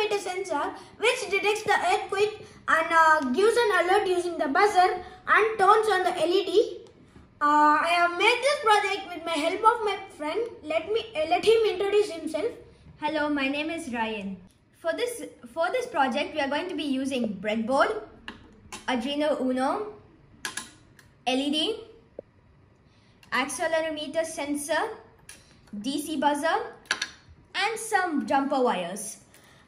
multimeter sensor which detects the earthquake and gives an alert using the buzzer and turns on the LED. I have made this project with my help of my friend. Let him introduce himself. Hello, my name is Ryan. For this project, we are going to be using breadboard, Arduino Uno, LED, accelerometer sensor, DC buzzer, and some jumper wires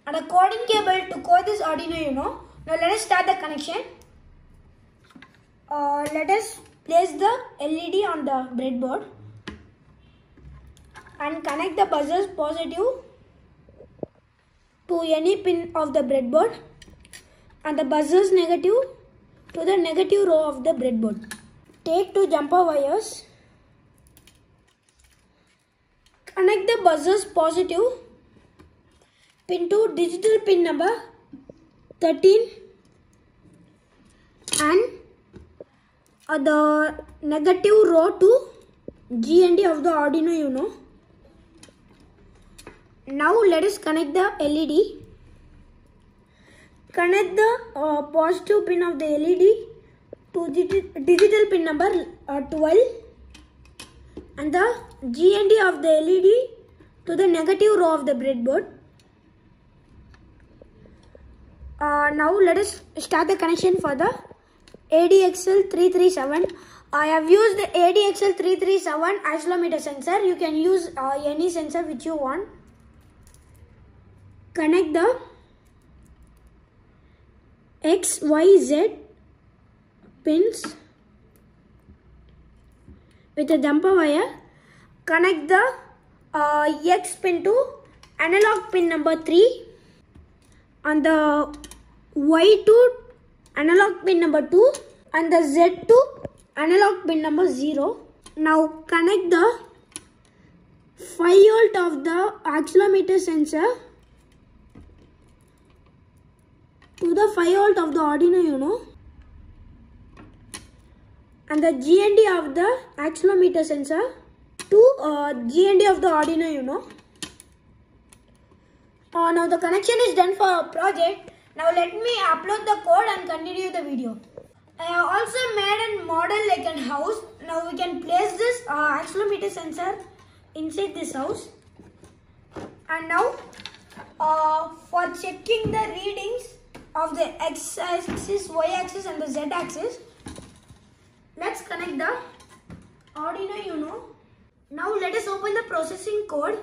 and a cording cable to cord this Arduino Uno. Now let us start the connection. Let us place the LED on the breadboard and connect the buzzer's positive to any pin of the breadboard and the buzzer's negative to the negative row of the breadboard. Take two jumper wires. Connect the buzzer's positive pin to digital pin number 13 and the negative row to GND of the Arduino Uno. Now let us connect the LED. Connect the positive pin of the LED to digital pin number 12 and the GND of the LED to the negative row of the breadboard. Now let us start the connection for the ADXL337. I have used the ADXL337 accelerometer sensor. You can use any sensor which you want. Connect the XYZ pins with a jumper wire. Connect the X pin to analog pin number 3 and the Y to analog pin number 2 and the Z to analog pin number 0. Now connect the 5 volt of the accelerometer sensor to the 5 volt of the Arduino Uno and the GND of the accelerometer sensor to GND of the Arduino Uno. Now the connection is done for our project. Now let me upload the code and continue the video. I have also made a model like a house. Now we can place this accelerometer sensor inside this house. And now for checking the readings of the x-axis, y-axis and the z-axis, let's connect the Arduino Uno. Now let us open the processing code.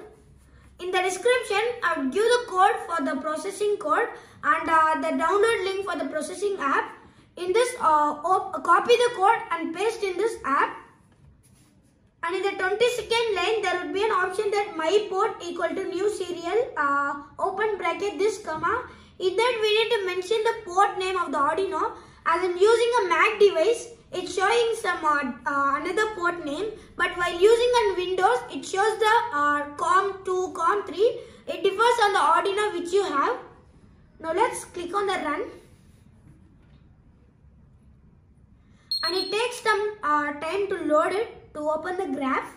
In the description, I will give the code for the processing code and the download link for the processing app. In this, copy the code and paste in this app. And in the 22nd line, there will be an option that my port equal to new serial, open bracket this comma. In that, we need to mention the port name of the Arduino. As I'm using a Mac device, it's showing some another port name, but while using on Windows, it shows the COM2, COM3. It differs on the Arduino which you have. Now let's click on the run. And it takes some time to load it, to open the graph.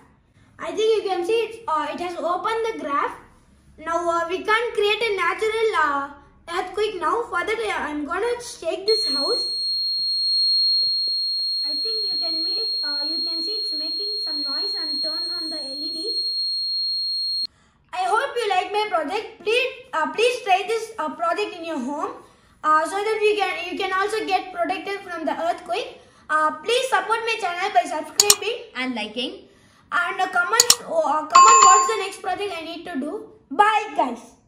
I think you can see it has opened the graph. Now we can't create a natural earthquake now. For that, I'm gonna shake this house. I think you can see it's making some noise and turn on the LED. I hope you like my project. Please try this project in your home so that you can also get protected from the earthquake. Please support my channel by subscribing and liking and comment what's the next project I need to do. Bye guys.